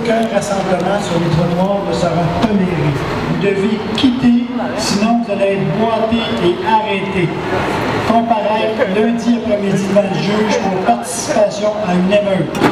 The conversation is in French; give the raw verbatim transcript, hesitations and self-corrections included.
aucun rassemblement sur les toits noirs ne sera toléré. Vous devez quitter, sinon vous allez être boité et arrêté. Comparaître lundi après-midi devant le juge pour participation à une émeute.